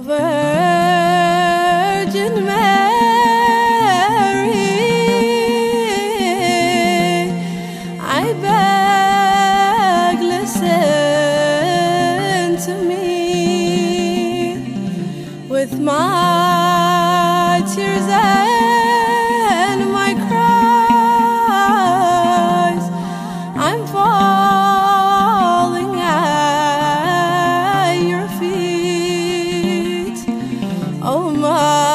Virgin Mary, I beg, listen to me. With my tears and my cries, I'm falling at your feet. Oh, my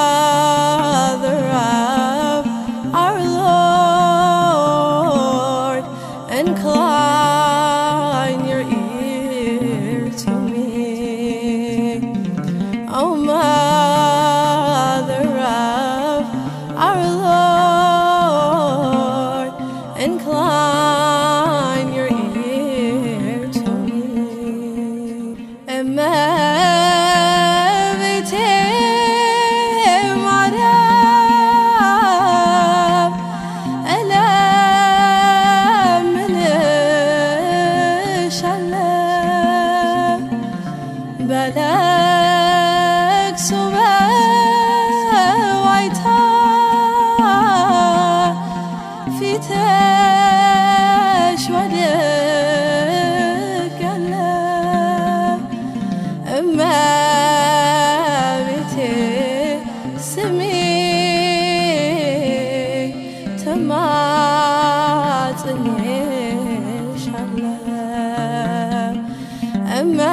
بلاك سباع وعطاء في تاش ولك ألا أما بتي سمي تماطني شلا أما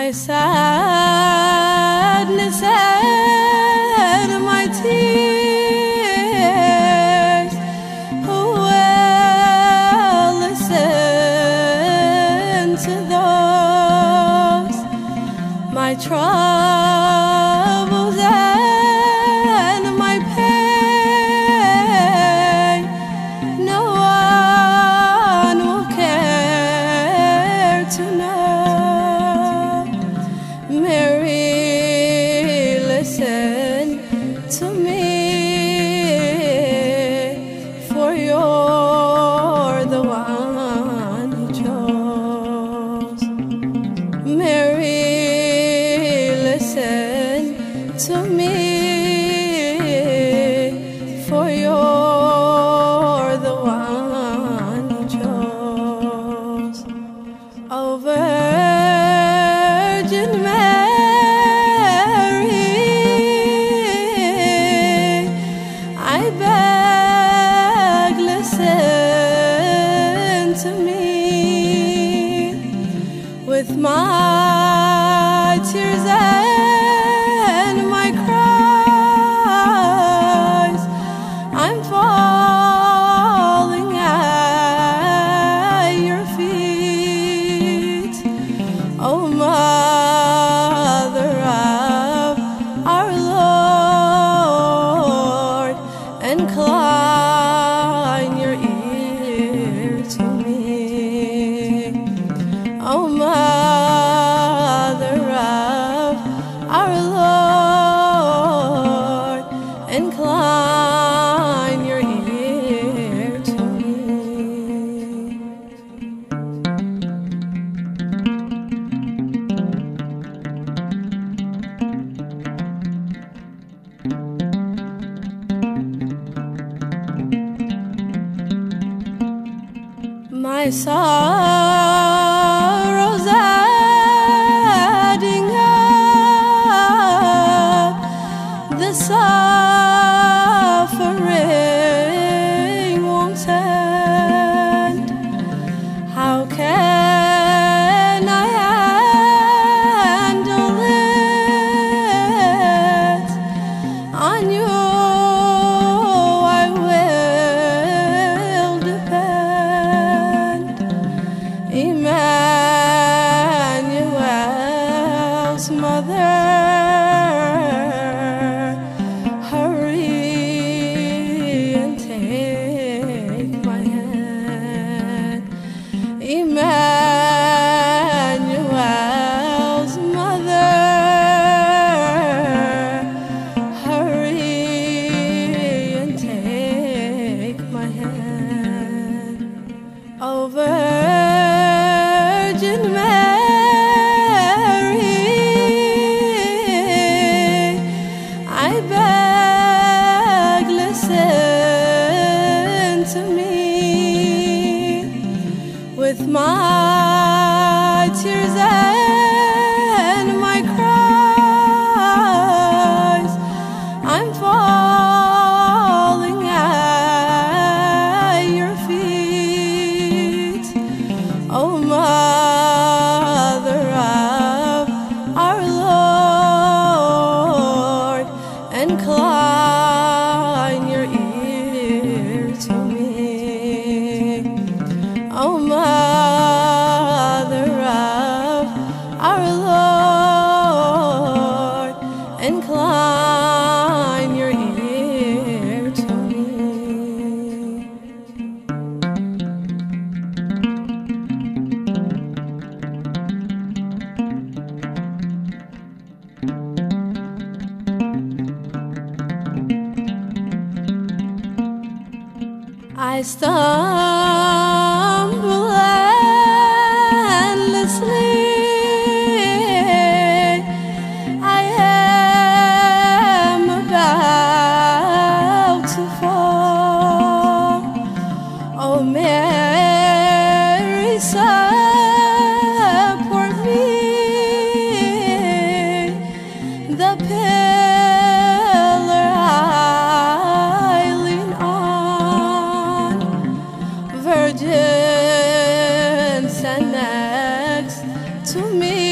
my sadness and my tears, who will listen to those? My troubles and my pain, no one will care to know. To me, for you're the one who chose. Mary, listen to me, for you're the one who chose. Oh, Virgin Mary, I beg, listen to me. With my tears and my cries, I'm falling at your feet. Oh, Mother of our Lord, incline your ear to me. Oh, Mother of our Lord, incline your ear to me. My sorrows adding up, the suffering won't end. How can I our Lord, incline your ear to me. I stumble endlessly, I am about to fall. Oh Mary, support me, the pillar I lean on. Virgin, stand next to me,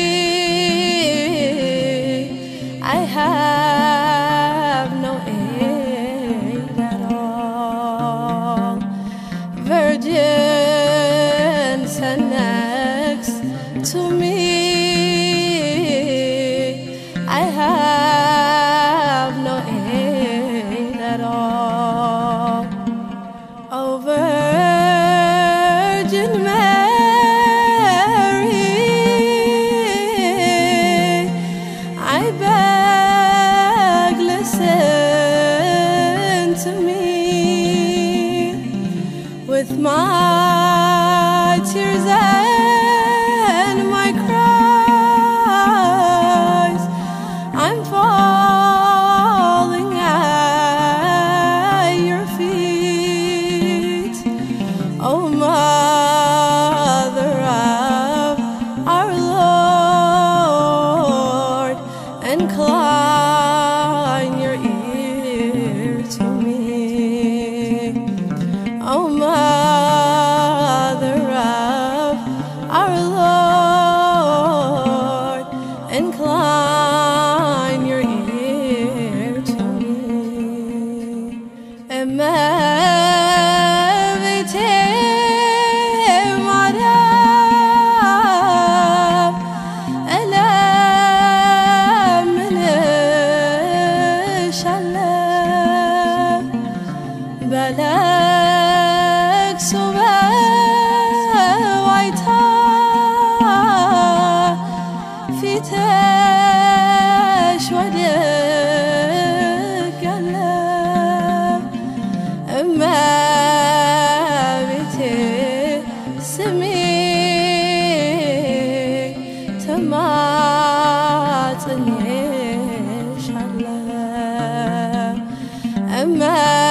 I have no aid at all. Virgin, stand next to me, I have no aid at all. Oh Virgin Mary, I beg, to me with my tears and my cries. I'm falling at your feet. Oh Mother of our Lord, incline your ear to me. Oh Mother of our Lord, incline your ear to me. Immaculate Mother, Elam Shalom Bala. So I taught Fitesh Wade Gala.